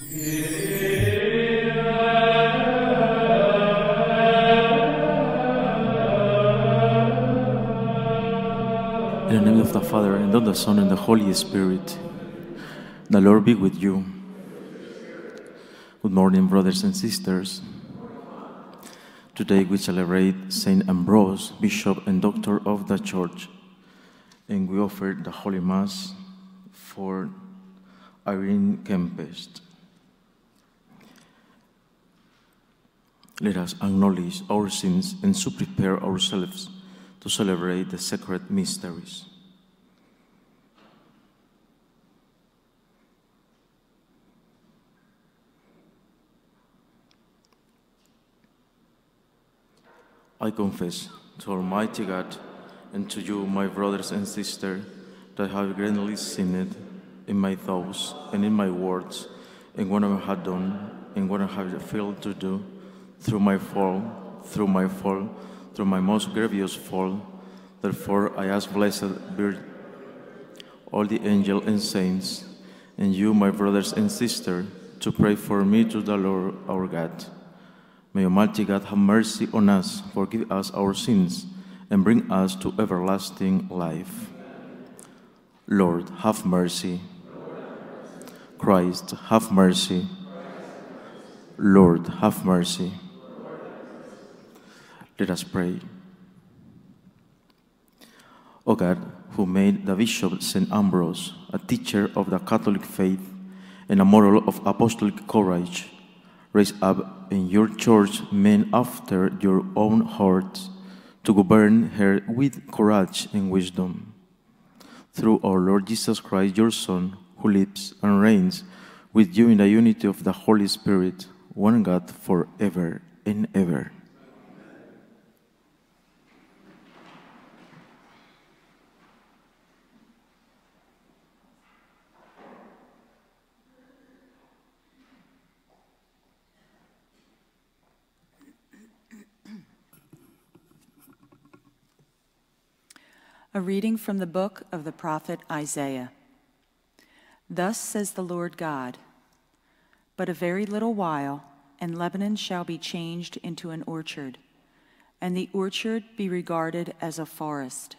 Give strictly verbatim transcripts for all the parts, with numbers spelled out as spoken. In the name of the Father, and of the Son, and the Holy Spirit. The Lord be with you. Good morning, brothers and sisters. Today we celebrate Saint Ambrose, Bishop and Doctor of the Church, and we offer the Holy Mass for Irene Kempest. Let us acknowledge our sins and so prepare ourselves to celebrate the sacred mysteries. I confess to Almighty God and to you, my brothers and sisters, that I have greatly sinned in my thoughts and in my words, and what I have done and what I have failed to do, through my fall, through my fall, through my most grievous fall. Therefore, I ask Blessed Virgin, all the angels and saints, and you, my brothers and sisters, to pray for me to the Lord our God. May Almighty God have mercy on us, forgive us our sins, and bring us to everlasting life. Lord, have mercy. Christ, have mercy. Lord, have mercy. Let us pray. O God, who made the Bishop Saint Ambrose a teacher of the Catholic faith and a model of apostolic courage, raise up in your church men after your own heart to govern her with courage and wisdom. Through our Lord Jesus Christ, your Son, who lives and reigns with you in the unity of the Holy Spirit, one God, forever and ever. A reading from the book of the prophet Isaiah. Thus says the Lord God, but a very little while, and Lebanon shall be changed into an orchard, and the orchard be regarded as a forest.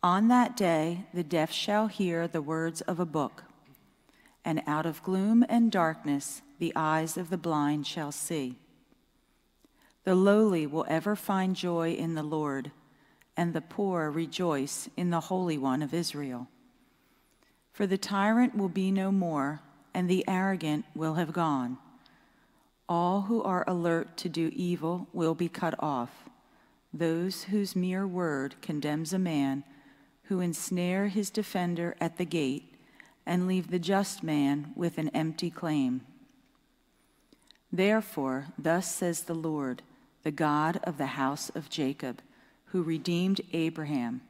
On that day the deaf shall hear the words of a book, and out of gloom and darkness the eyes of the blind shall see. The lowly will ever find joy in the Lord, and the poor rejoice in the Holy One of Israel. For the tyrant will be no more, and the arrogant will have gone. All who are alert to do evil will be cut off. Those whose mere word condemns a man, who ensnare his defender at the gate, and leave the just man with an empty claim. Therefore, thus says the Lord, the God of the house of Jacob, who redeemed Abraham.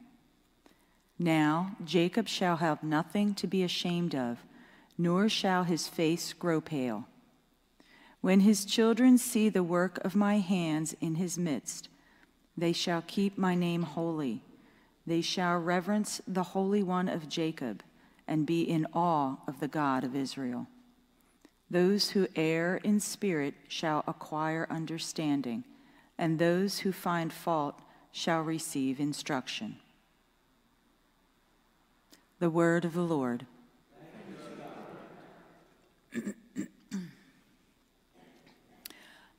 Now Jacob shall have nothing to be ashamed of, nor shall his face grow pale. When his children see the work of my hands in his midst, they shall keep my name holy. They shall reverence the Holy One of Jacob and be in awe of the God of Israel. Those who err in spirit shall acquire understanding, and those who find fault shall receive instruction. The word of the Lord.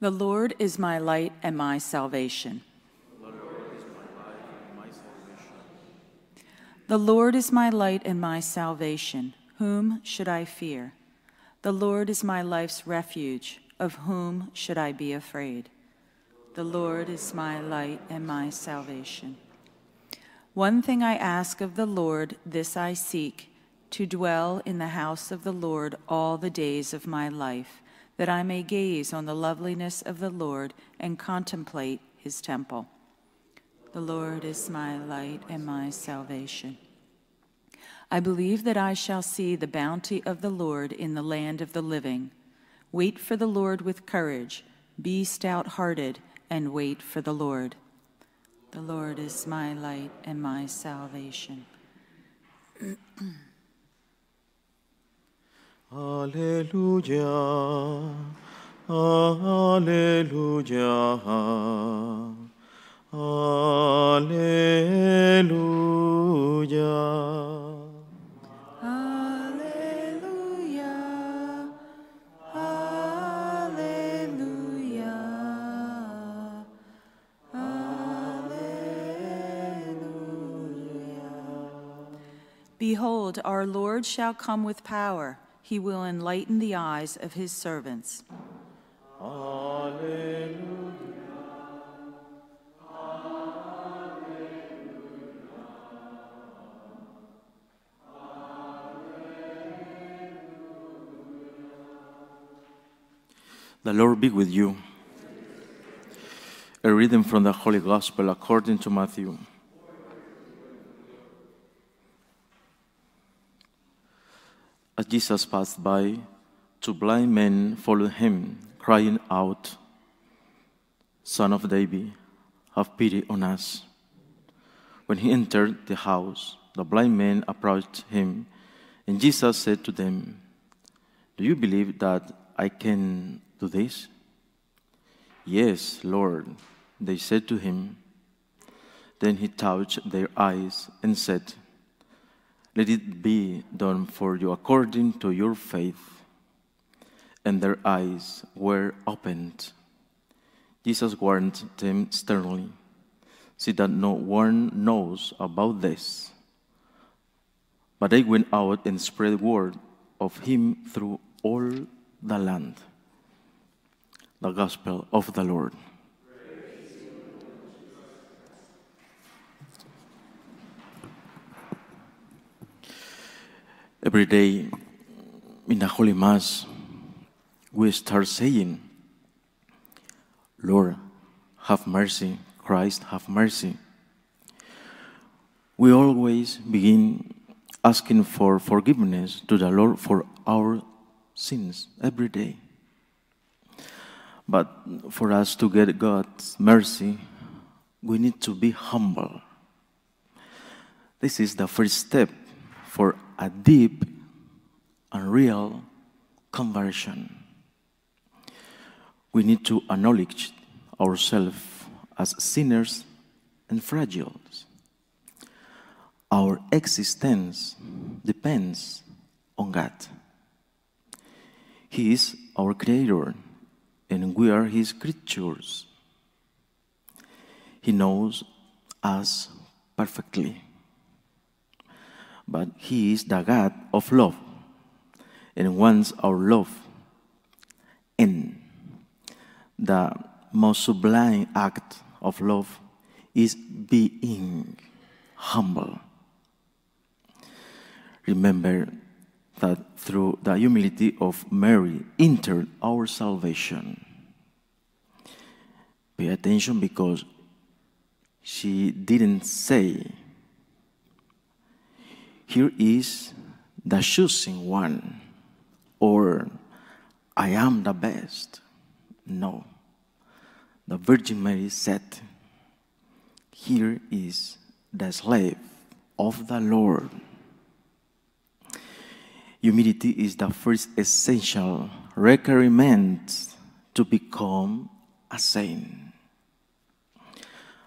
The Lord is my light and my salvation. The Lord is my light and my salvation. The Lord is my light and my salvation. Whom should I fear? The Lord is my life's refuge. Of whom should I be afraid? The Lord is my light and my salvation. One thing I ask of the Lord, this I seek, to dwell in the house of the Lord all the days of my life, that I may gaze on the loveliness of the Lord and contemplate his temple. The Lord is my light and my salvation. I believe that I shall see the bounty of the Lord in the land of the living. Wait for the Lord with courage. Be stout-hearted and wait for the Lord. The Lord is my light and my salvation. Alleluia, Alleluia, Alleluia. Behold, our Lord shall come with power. He will enlighten the eyes of his servants. Alleluia. Alleluia. Alleluia. The Lord be with you. A reading from the Holy Gospel according to Matthew. As Jesus passed by, two blind men followed him, crying out, "Son of David, have pity on us." When he entered the house, the blind men approached him, and Jesus said to them, "Do you believe that I can do this?" "Yes, Lord," they said to him. Then he touched their eyes and said, "Let it be done for you according to your faith." And their eyes were opened. Jesus warned them sternly, "See that no one knows about this." But they went out and spread word of him through all the land. The Gospel of the Lord. Every day in the Holy Mass, we start saying, "Lord, have mercy. Christ, have mercy." We always begin asking for forgiveness to the Lord for our sins every day. But for us to get God's mercy, we need to be humble. This is the first step for a deep and real conversion. We need to acknowledge ourselves as sinners and fragile. Our existence depends on God. He is our Creator, and we are His creatures. He knows us perfectly. But He is the God of love and wants our love. And the most sublime act of love is being humble. Remember that through the humility of Mary entered our salvation. Pay attention, because she didn't say, "Here is the choosing one," or "I am the best." No. The Virgin Mary said, "Here is the slave of the Lord." Humility is the first essential requirement to become a saint.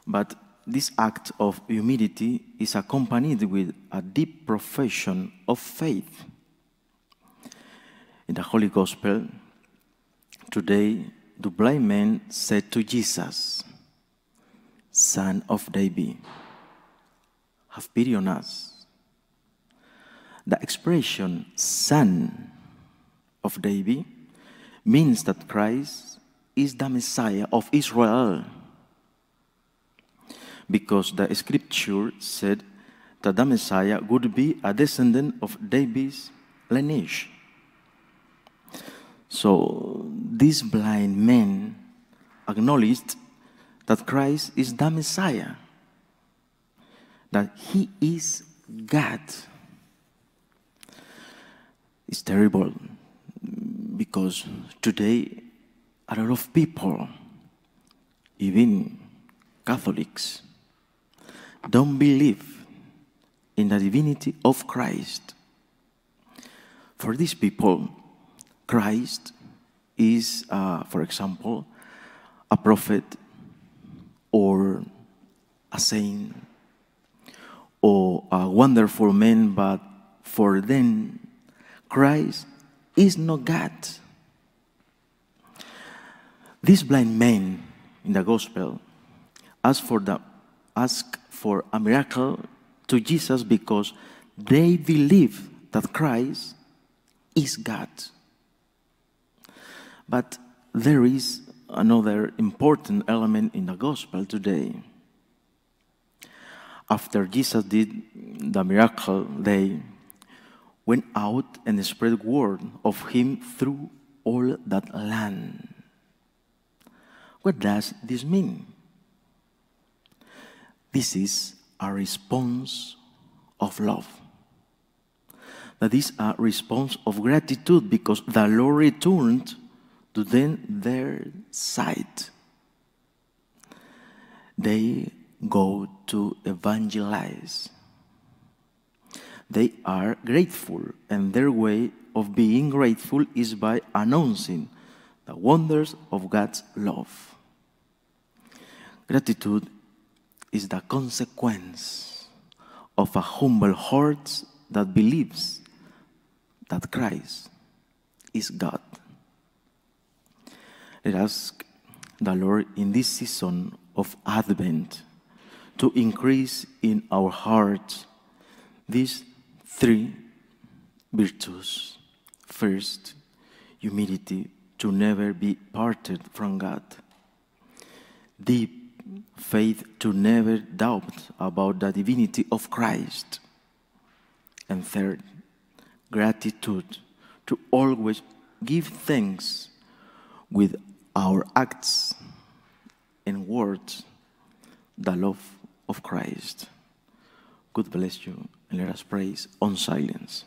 But this act of humility is accompanied with a deep profession of faith. In the Holy Gospel today, the blind man said to Jesus, "Son of David, have pity on us." The expression "Son of David" means that Christ is the Messiah of Israel, because the Scripture said that the Messiah would be a descendant of David's lineage. So this blind man acknowledged that Christ is the Messiah, that He is God. It's terrible, because today a lot of people, even Catholics, don't believe in the divinity of Christ. For these people, Christ is, uh, for example, a prophet or a saint or a wonderful man, but for them, Christ is not God. This blind man in the gospel asked for, the, asked for a miracle to Jesus because they believe that Christ is God. But there is another important element in the gospel today. After Jesus did the miracle, they went out and spread word of him through all that land. What does this mean? This is a response of love. That is a response of gratitude because the Lord returned to them their sight. They go to evangelize. They are grateful, and their way of being grateful is by announcing the wonders of God's love. Gratitude is the consequence of a humble heart that believes that Christ is God. Let us ask the Lord in this season of Advent to increase in our hearts these three virtues. First, humility, to never be parted from God. Deep faith, to never doubt about the divinity of Christ. And third, gratitude, to always give thanks with our acts and words, the love of Christ. God bless you, and let us praise on silence.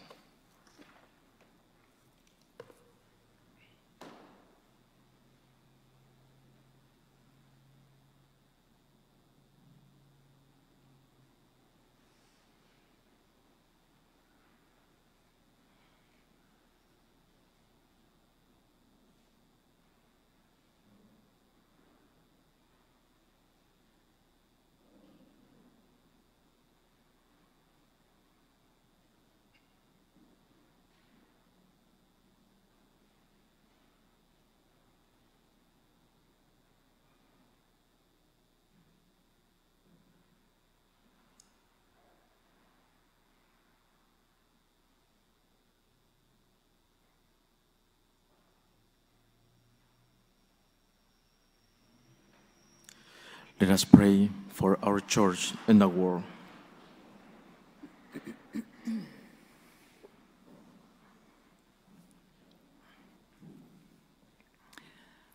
Let us pray for our church and the world.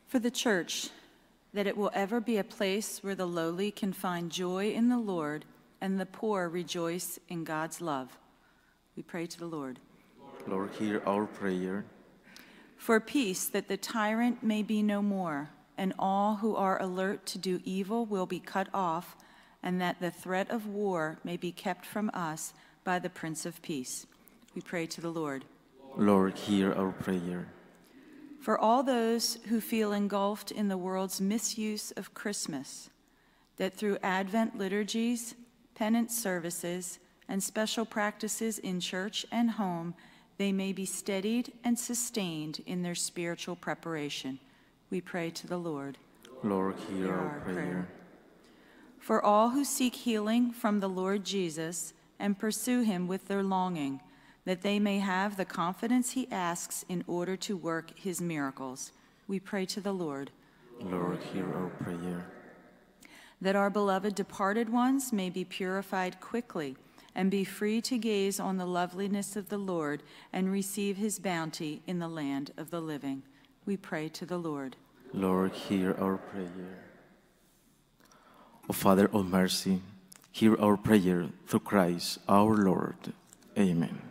For the church, that it will ever be a place where the lowly can find joy in the Lord and the poor rejoice in God's love. We pray to the Lord. Lord, hear our prayer. For peace, that the tyrant may be no more, and all who are alert to do evil will be cut off, and that the threat of war may be kept from us by the Prince of Peace. We pray to the Lord. Lord, hear our prayer. For all those who feel engulfed in the world's misuse of Christmas, that through Advent liturgies, penance services, and special practices in church and home, they may be steadied and sustained in their spiritual preparation. We pray to the Lord. Lord, hear our prayer. For all who seek healing from the Lord Jesus and pursue him with their longing, that they may have the confidence he asks in order to work his miracles. We pray to the Lord. Lord, hear our prayer. That our beloved departed ones may be purified quickly and be free to gaze on the loveliness of the Lord and receive his bounty in the land of the living. We pray to the Lord. Lord, hear our prayer. O Father of mercy, hear our prayer through Christ our Lord. Amen.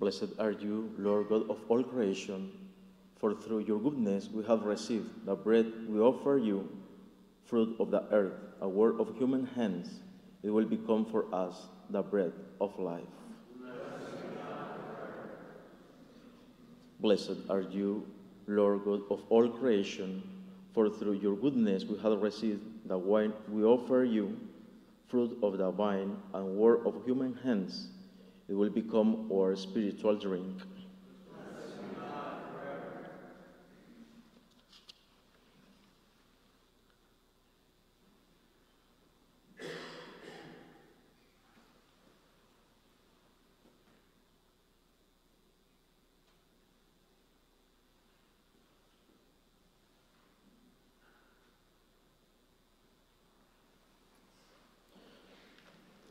Blessed are you, Lord God of all creation, for through your goodness we have received the bread we offer you, fruit of the earth, a work of human hands. It will become for us the bread of life. Blessed are you, Lord God of all creation, for through your goodness we have received the wine we offer you, fruit of the vine and work of human hands. It will become our spiritual drink.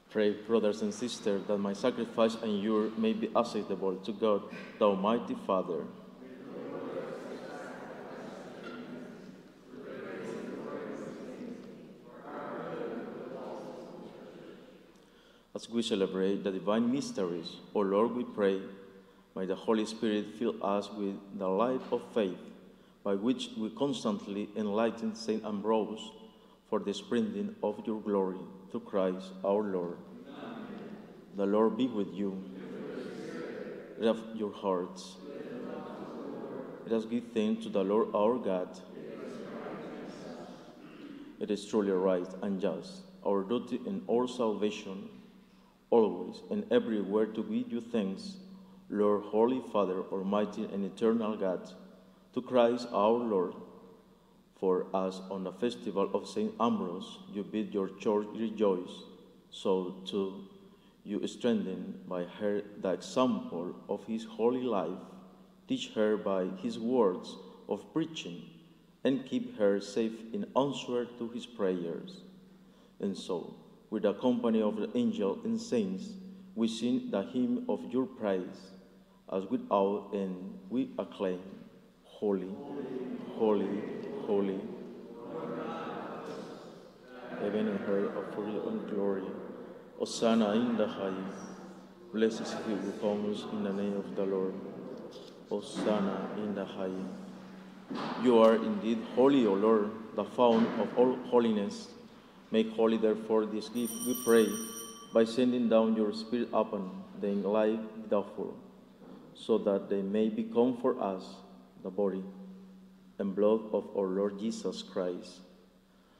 Pray, brothers and sisters, that my sacrifice and yours may be acceptable to God, the Almighty Father. As we celebrate the divine mysteries, O Lord, we pray, may the Holy Spirit fill us with the light of faith, by which we constantly enlighten Saint Ambrose for the spreading of your glory. Through Christ our Lord. Amen. The Lord be with you. Lift up your hearts. Let us give thanks to the Lord our God. It is truly right and just, our duty and our salvation, always and everywhere to give you thanks, Lord, Holy Father, Almighty and Eternal God, to Christ our Lord. For as on the festival of Saint Ambrose, you bid your church rejoice, so too you strengthen by her the example of his holy life, teach her by his words of preaching, and keep her safe in answer to his prayers. And so, with the company of the angels and saints, we sing the hymn of your praise, as without end we acclaim, Holy, Holy, Holy. Holy, heaven and earth are for your own glory. Hosanna in the highest. Blessed is he who comes in the name of the Lord. Hosanna in the highest. You are indeed holy, O Lord, the fount of all holiness. Make holy, therefore, this gift, we pray, by sending down your Spirit upon the enlightened doubtful, so that they may become for us the body and blood of our Lord Jesus Christ.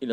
In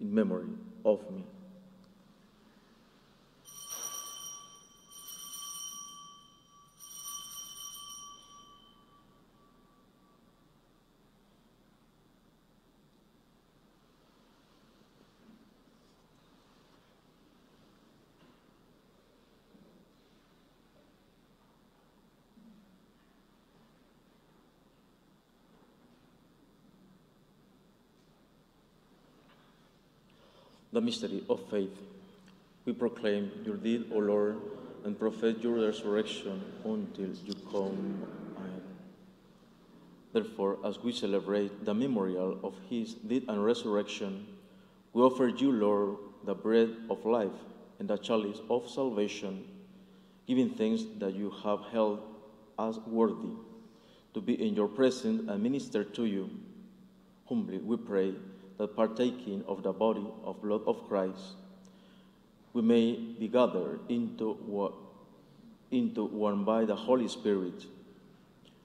in memory of me. The mystery of faith. We proclaim your deed, O Lord, and profess your resurrection until you come again. Therefore, as we celebrate the memorial of his death and resurrection, we offer you, Lord, the bread of life, and the chalice of salvation, giving thanks that you have held us worthy to be in your presence and minister to you. Humbly we pray that partaking of the body of blood of Christ, we may be gathered into one, into one by the Holy Spirit.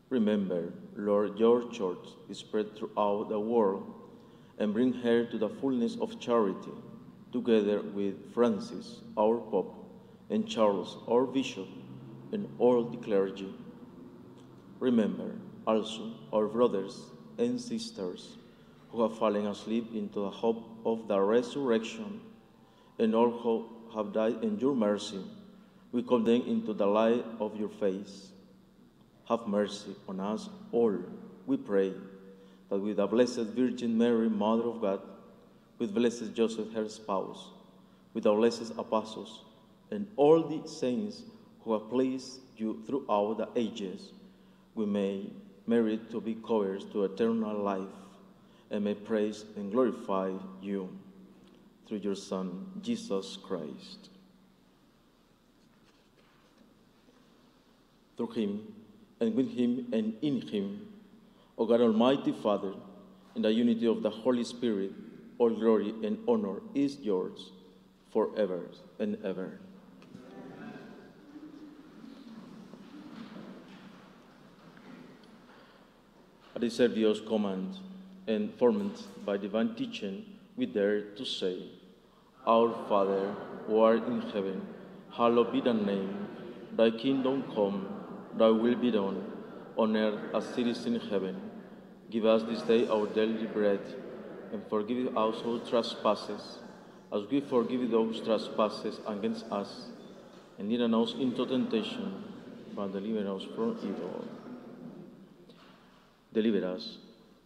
Remember, Lord, your church is spread throughout the world, and bring her to the fullness of charity, together with Francis, our Pope, and Charles, our Bishop, and all the clergy. Remember also our brothers and sisters who have fallen asleep into the hope of the resurrection, and all who have died in your mercy. We call them into the light of your face. Have mercy on us all, we pray, that with the Blessed Virgin Mary, Mother of God, with Blessed Joseph, her spouse, with our blessed apostles, and all the saints who have pleased you throughout the ages, we may merit to be heirs to eternal life, and may praise and glorify you through your Son, Jesus Christ. Through him, and with him, and in him, O God, Almighty Father, in the unity of the Holy Spirit, all glory and honor is yours forever and ever. Amen. I deserve Dios command and formed by divine teaching, we dare to say, Our Father, who art in heaven, hallowed be thy name. Thy kingdom come, thy will be done, on earth as it is in heaven. Give us this day our daily bread, and forgive us our trespasses, as we forgive those trespasses against us. And lead us into temptation, but deliver us from evil. Deliver us,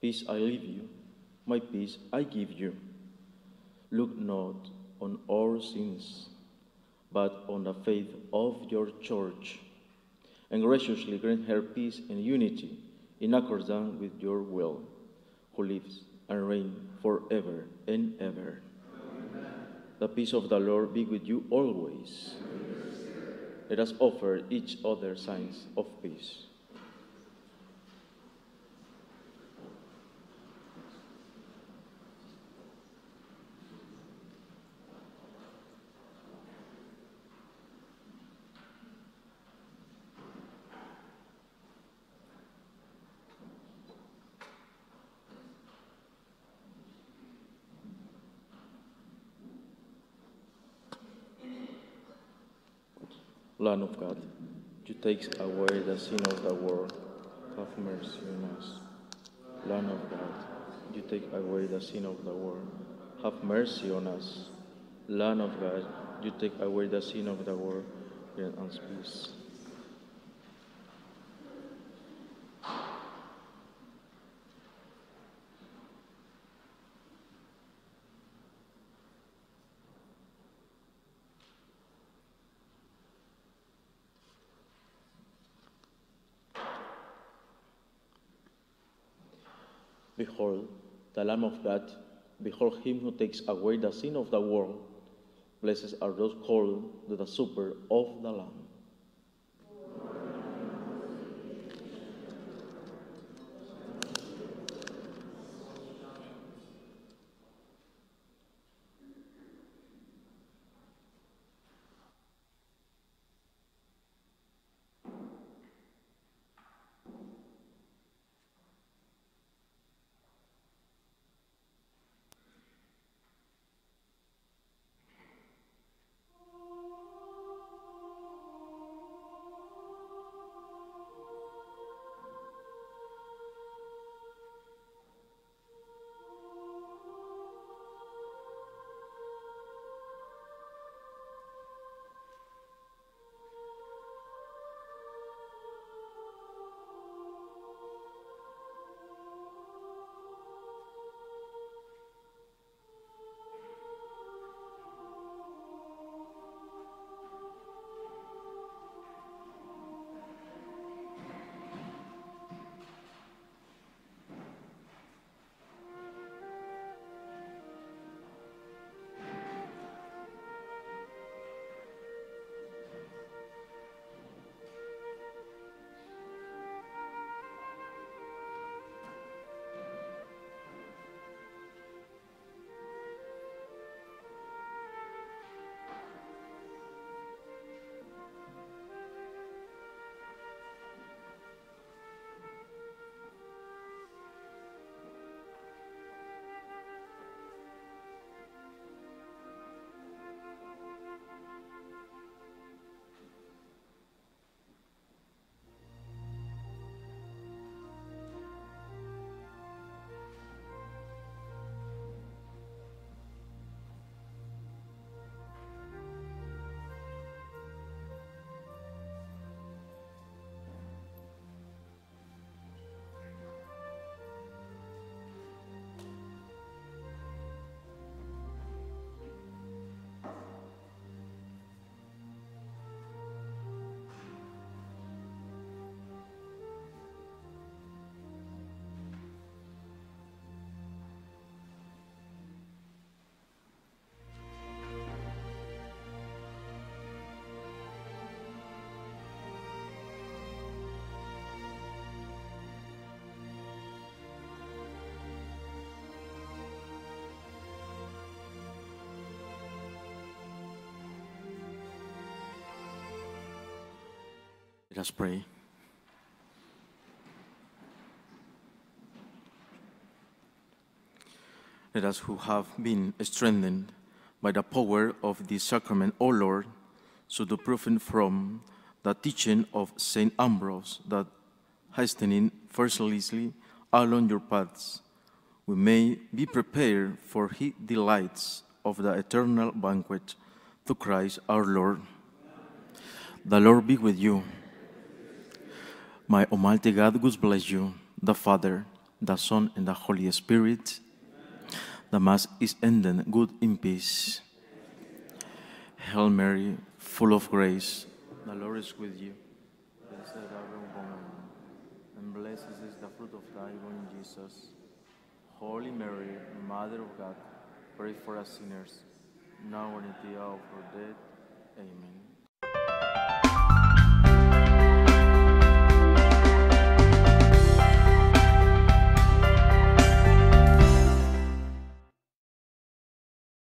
Peace I leave you, my peace I give you. Look not on our sins, but on the faith of your church, and graciously grant her peace and unity in accordance with your will, who lives and reigns forever and ever. Amen. The peace of the Lord be with you always. Let us offer each other signs of peace. Lamb of God, you take away the sin of the world, have mercy on us. Lamb of God, you take away the sin of the world, have mercy on us. Lamb of God, you take away the sin of the world, grant us peace. Behold, the Lamb of God, behold him who takes away the sin of the world. Blessed are those called to the supper of the Lamb. Let us pray. Let us who have been strengthened by the power of the sacrament, O Lord, so to profit from the teaching of Saint Ambrose, that hastening ferociously along your paths, we may be prepared for the delights of the eternal banquet, through Christ our Lord. The Lord be with you. My Almighty God will bless you, the Father, the Son, and the Holy Spirit. Amen. The Mass is ended. Go in peace. Hail Mary, full of grace. The Lord is with you. Blessed are you among women, and blessed is the fruit of thy womb, Jesus. Holy Mary, Mother of God, pray for us sinners, now and at the hour of our death. Amen.